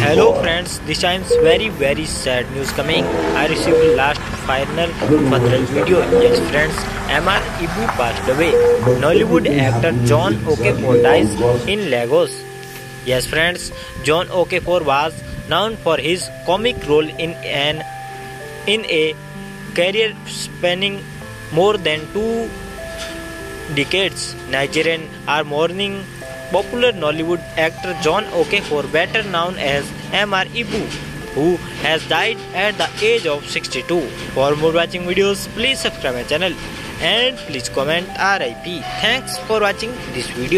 Hello friends, this time is very sad news coming. I received last final video. Yes friends, Mr. Ibu passed away. Nollywood actor John Okafor dies in Lagos. Yes friends, John Okafor was known for his comic role in a career spanning more than 2 decades. Nigerians are mourning popular Nollywood actor John Okafor, better known as Mr. Ibu, who has died at the age of 62. For more watching videos, please subscribe my channel and please comment RIP. Thanks for watching this video.